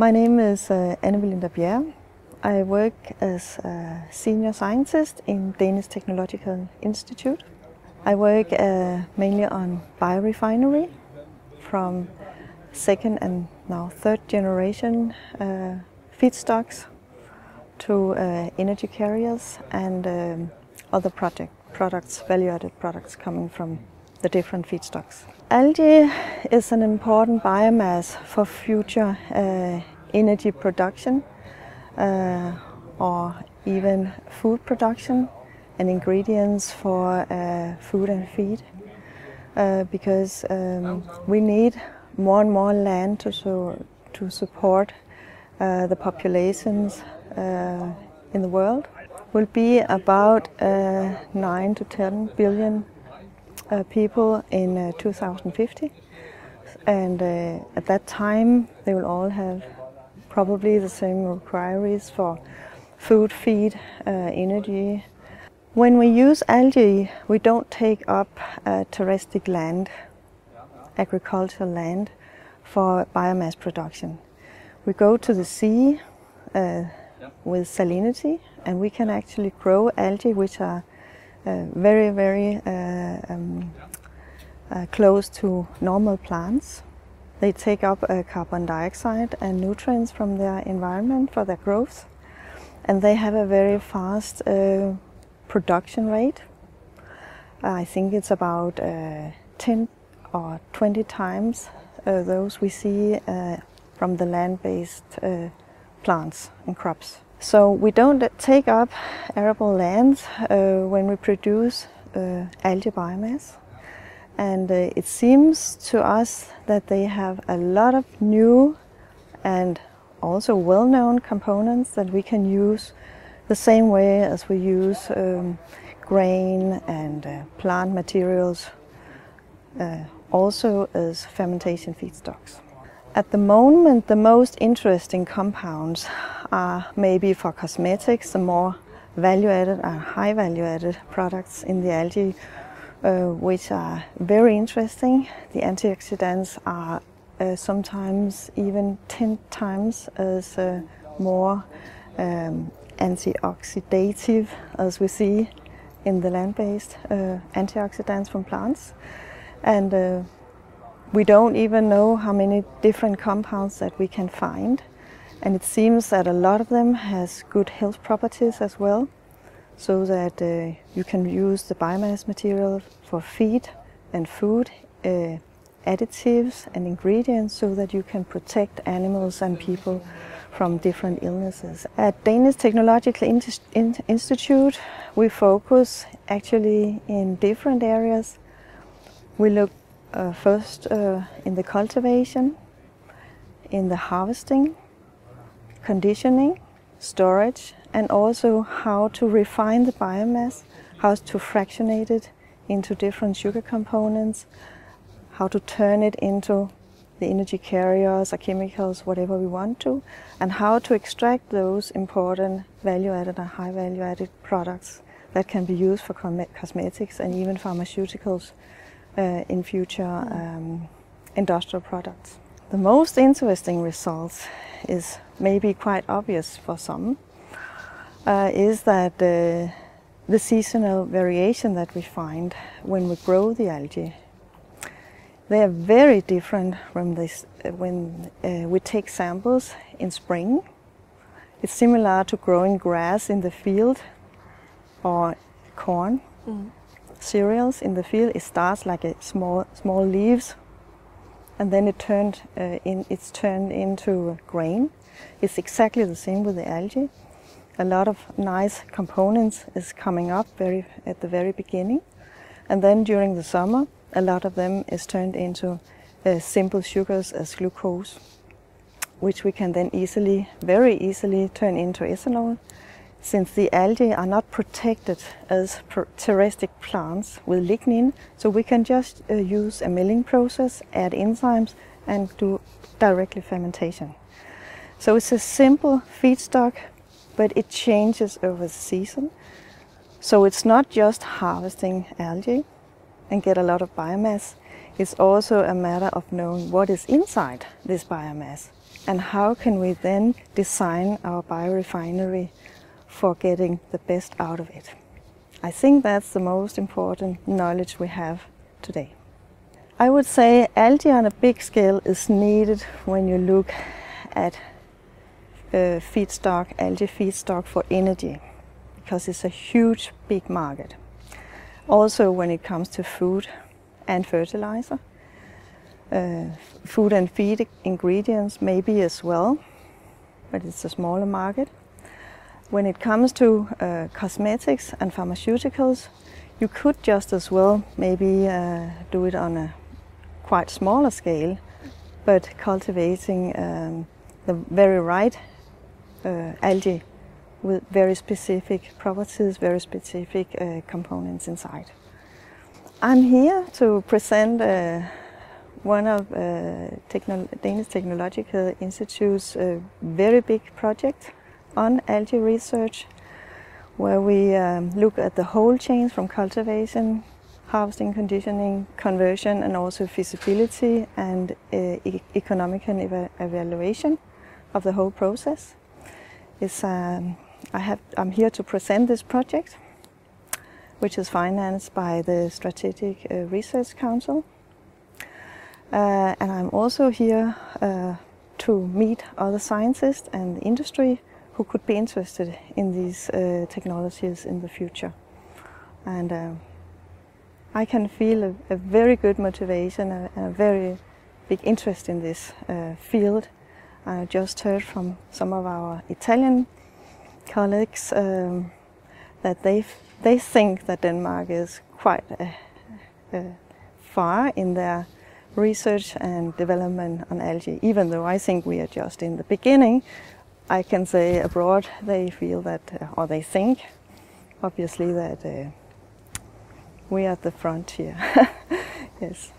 My name is Anne Belinda Bjerre. I work as a senior scientist in Danish Technological Institute. I work mainly on biorefinery from second and now third generation feedstocks to energy carriers and other products, value-added products coming from the different feedstocks. Algae is an important biomass for future energy production or even food production and ingredients for food and feed because we need more and more land to support the populations in the world. Will be about 9 to 10 billion people in 2050, and at that time they will all have probably the same requirements for food, feed, energy. When we use algae, we don't take up terrestrial land, agricultural land, for biomass production. We go to the sea with salinity, and we can actually grow algae which are very, very close to normal plants. They take up carbon dioxide and nutrients from their environment for their growth, and they have a very fast production rate. I think it's about 10 or 20 times those we see from the land-based plants and crops. So we don't take up arable lands when we produce algae biomass, and it seems to us that they have a lot of new and also well-known components that we can use the same way as we use grain and plant materials, also as fermentation feedstocks. At the moment, the most interesting compounds are maybe for cosmetics, the more value-added and high value-added products in the algae, which are very interesting. The antioxidants are sometimes even 10 times as more antioxidative as we see in the land-based antioxidants from plants. And we don't even know how many different compounds that we can find, and it seems that a lot of them has good health properties as well, so that you can use the biomass material for feed and food additives and ingredients, so that you can protect animals and people from different illnesses. At Danish Technological Institute we focus actually in different areas. We look first in the cultivation, in the harvesting, conditioning, storage, and also how to refine the biomass, how to fractionate it into different sugar components, how to turn it into the energy carriers or chemicals, whatever we want to, and how to extract those important value-added and high value-added products that can be used for cosmetics and even pharmaceuticals. In future industrial products. The most interesting results is maybe quite obvious for some, is that the seasonal variation that we find when we grow the algae, they are very different from this, when we take samples in spring. It's similar to growing grass in the field or corn. Cereals in the field, it starts like a small leaves, and then it turned into grain. It's exactly the same with the algae. A lot of nice components is coming up at the very beginning, and then during the summer a lot of them is turned into simple sugars as glucose, which we can then very easily turn into ethanol. Since the algae are not protected as terrestrial plants with lignin, so we can just use a milling process, add enzymes, and do directly fermentation. So it's a simple feedstock, but it changes over the season. So it's not just harvesting algae and get a lot of biomass, it's also a matter of knowing what is inside this biomass and how can we then design our biorefinery for getting the best out of it. I think that's the most important knowledge we have today. I would say algae on a big scale is needed when you look at algae feedstock for energy, because it's a huge, big market. Also when it comes to food and fertilizer, food and feed ingredients maybe as well, but it's a smaller market. When it comes to cosmetics and pharmaceuticals, you could just as well maybe do it on a quite smaller scale, but cultivating the very right algae with very specific properties, very specific components inside. I'm here to present one of Danish Technological Institute's very big project on algae research, where we look at the whole chain from cultivation, harvesting, conditioning, conversion, and also feasibility and economic and evaluation of the whole process. I'm here to present this project, which is financed by the Strategic Research Council. And I'm also here to meet other scientists and industry who could be interested in these technologies in the future. And I can feel a very good motivation and a very big interest in this field. I just heard from some of our Italian colleagues that they think that Denmark is quite far in their research and development on algae, even though I think we are just in the beginning. I can say abroad they feel that, or they think, obviously, that we are at the frontier. Yes.